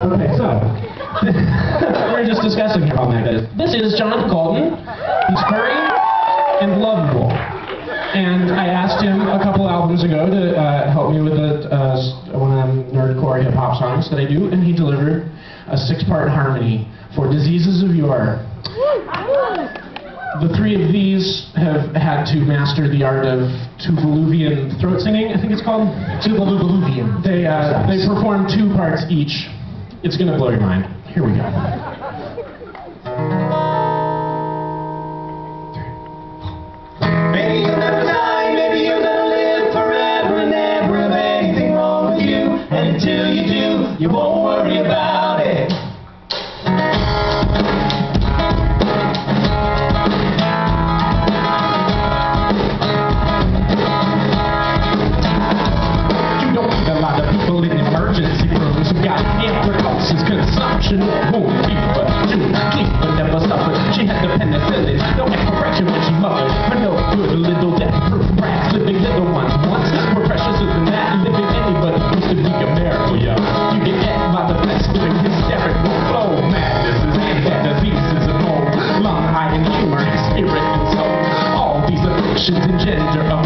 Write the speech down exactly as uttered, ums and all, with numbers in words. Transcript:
Okay, so, we're just discussing how that is. This is John Colton. He's furry and lovable. And I asked him a couple albums ago to uh, help me with the, uh, one of them nerdcore hip-hop songs that I do, and he delivered a six-part harmony for Diseases of Yore. The three of these have had to master the art of Tuvaluvian throat singing, I think it's called? Tuvaluvian. They, uh, they perform two parts each. It's going to blow your mind. Here we go. Maybe you'll never die, maybe you're going to live forever and never have anything wrong with you. And until you do, you won't worry about it. You don't need a lot of people in emergency rooms who've got cancer. Consumption won't be but you keep but never suffered. She had the penicillin, no correction when she mother. But no good little death-proof rats, living little ones once more precious than that. Living anybody used to be a miracle, yo. You get hit by the best living hysterical flow. Madnesses and the diseases of old, lung, eye, and humor, and spirit, and soul. All these afflictions engender a